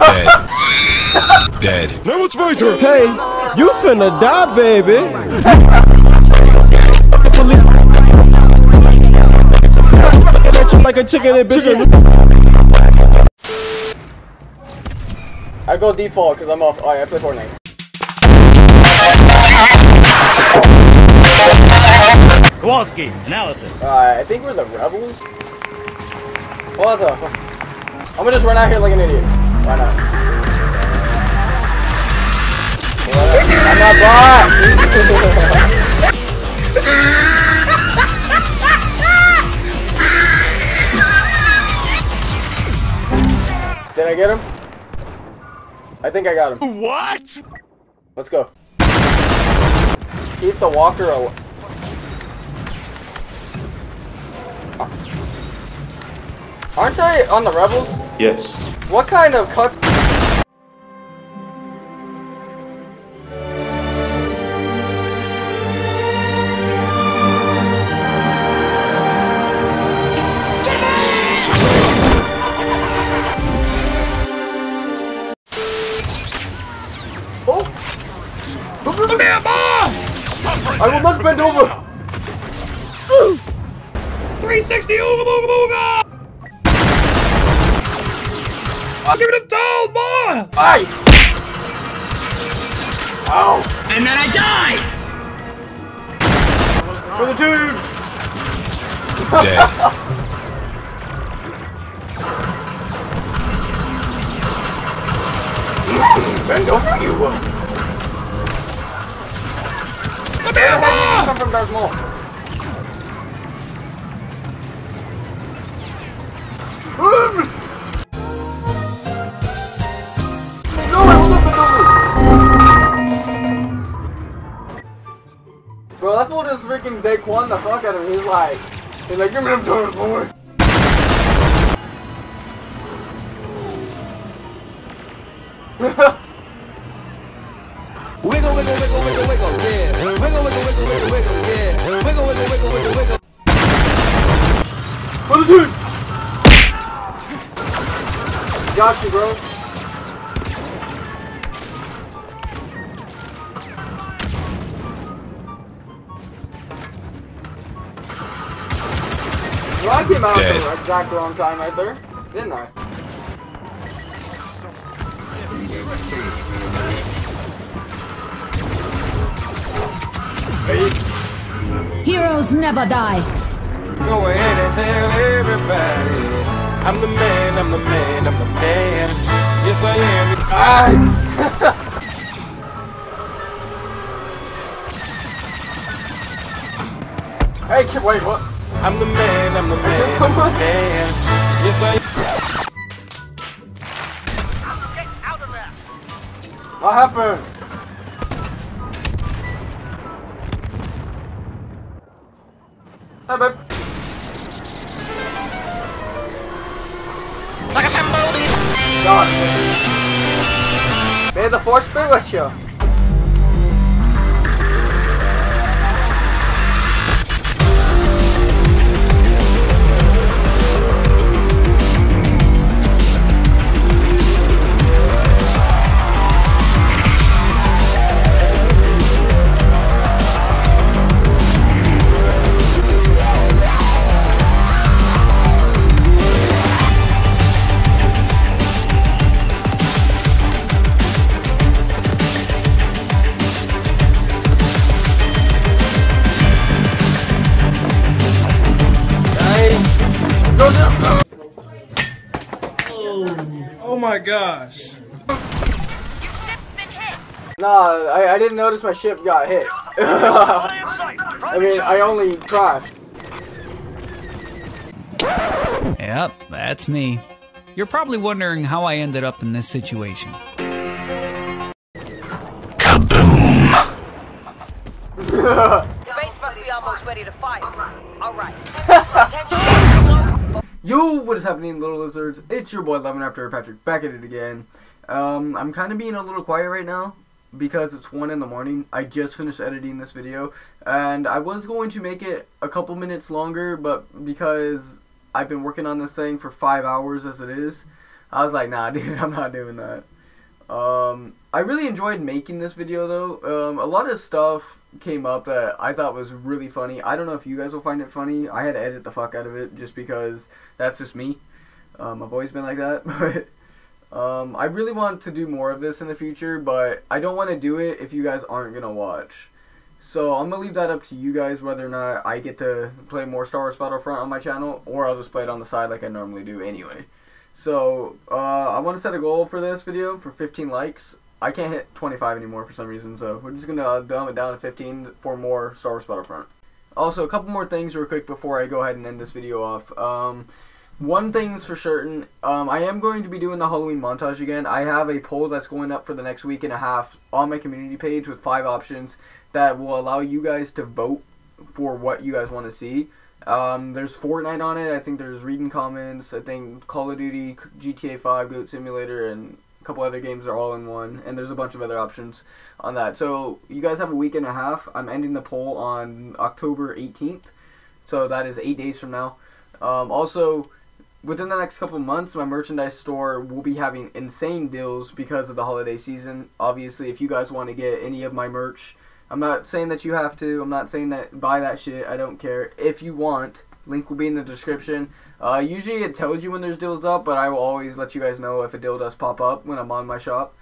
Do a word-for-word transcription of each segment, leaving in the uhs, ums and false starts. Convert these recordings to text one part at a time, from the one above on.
Dead. Dead. Now it's my turn. Hey, you finna die, baby. Like a chicken and biscuit. I go default because I'm off. Oh, yeah, I play Fortnite. Kowalski, analysis. Uh, I think we're the rebels. What the? I'm gonna just run out here like an idiot. Why not? I'm not blocked. Did I get him? I think I got him. What? Let's go. Keep the walker away. Aren't I on the rebels? Yes. What kind of cuck? Oh! I will not bend over! three sixty! Ooga booga booga! I'll give it a doll, boy! Bye! Ow! And then I die! For the dude! Dead. Bend over, you! Come here, boy! Come from Darth Maul. Bro, that fool just freaking Daquan the fuck out of me. He's like, he's like, give me them doors, boy. Wiggle, wiggle, wiggle, wiggle, wiggle, yeah. Wiggle, wiggle, wiggle, wiggle, wiggle, yeah. Wiggle, wiggle, wiggle, wiggle, wiggle. What the dude? Got you, bro. Well, I came out at the exact wrong time right there, didn't I? Heroes never die. Go ahead and tell everybody. I'm the man, I'm the man, I'm the man. Yes, I am. I Hey, kid, wait, what? I'm the man, I'm the man, I'm the man. Yes, I am. Get out of there! What happened? Hey, babe. Like a somebody! God. May the force be with you. Oh my gosh. Your ship's been hit. Nah, I, I didn't notice my ship got hit. I mean, I only crashed. Yep, that's me. You're probably wondering how I ended up in this situation. Kaboom! The base must be almost ready to fire. Alright. Yo, what is happening, little lizards? It's your boy LemonRaptor Patrick back at it again. Um, I'm kind of being a little quiet right now because it's one in the morning. I just finished editing this video, and I was going to make it a couple minutes longer, but because I've been working on this thing for five hours as it is, I was like, nah, dude, I'm not doing that. Um, I really enjoyed making this video, though. Um, a lot of stuff came up that I thought was really funny. I don't know if you guys will find it funny. I had to edit the fuck out of it just because that's just me. Um, I've always been like that. But um, I really want to do more of this in the future, but I don't want to do it if you guys aren't going to watch. So I'm going to leave that up to you guys whether or not I get to play more Star Wars Battlefront on my channel, or I'll just play it on the side like I normally do anyway. So, uh, I want to set a goal for this video for fifteen likes. I can't hit twenty-five anymore for some reason, so we're just going to dumb it down to fifteen for more Star Wars Battlefront. Also, a couple more things real quick before I go ahead and end this video off. Um, one thing's for certain, um, I am going to be doing the Halloween montage again. I have a poll that's going up for the next week and a half on my community page with five options that will allow you guys to vote for what you guys want to see. Um, there's Fortnite on it, I think there's reading comments, I think Call of Duty, G T A five, Goat Simulator, and a couple other games are all in one, and there's a bunch of other options on that. So, you guys have a week and a half. I'm ending the poll on October eighteenth, so that is eight days from now. Um, also, within the next couple months, my merchandise store will be having insane deals because of the holiday season. Obviously, if you guys want to get any of my merch, I'm not saying that you have to. I'm not saying that buy that shit. I don't care. If you want, link will be in the description. Uh, usually it tells you when there's deals up, but I will always let you guys know if a deal does pop up when I'm on my shop.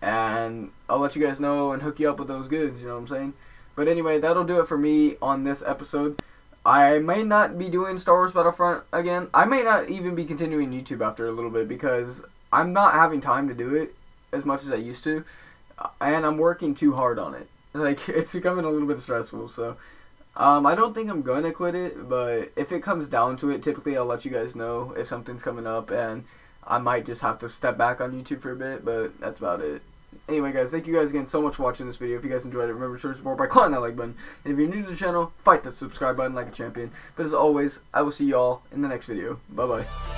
And I'll let you guys know and hook you up with those goods, you know what I'm saying? But anyway, that'll do it for me on this episode. I may not be doing Star Wars Battlefront again. I may not even be continuing YouTube after a little bit because I'm not having time to do it as much as I used to. And I'm working too hard on it. Like, it's becoming a little bit stressful, so um, I don't think I'm going to quit it, but if it comes down to it, typically I'll let you guys know if something's coming up, and I might just have to step back on YouTube for a bit, but that's about it. Anyway, guys, thank you guys again so much for watching this video. If you guys enjoyed it, remember to show your support by clicking that like button, and if you're new to the channel, fight that subscribe button like a champion. But as always, I will see y'all in the next video. Bye-bye.